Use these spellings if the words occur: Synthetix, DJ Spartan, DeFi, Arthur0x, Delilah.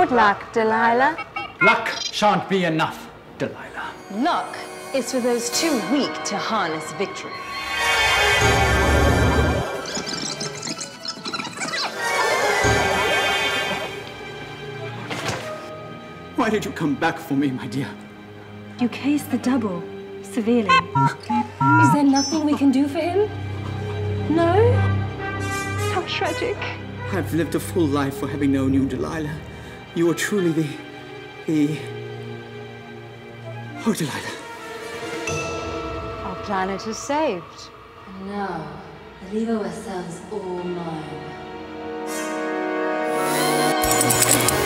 Good luck, Delilah. Luck shan't be enough, Delilah. Luck is for those too weak to harness victory. Why did you come back for me, my dear? You cased the double severely. Is there nothing we can do for him? No? How tragic. I've lived a full life for having known you, Delilah. You are truly the... Oh, Delilah. Our planet is saved. And now, the lever ourselves all mine.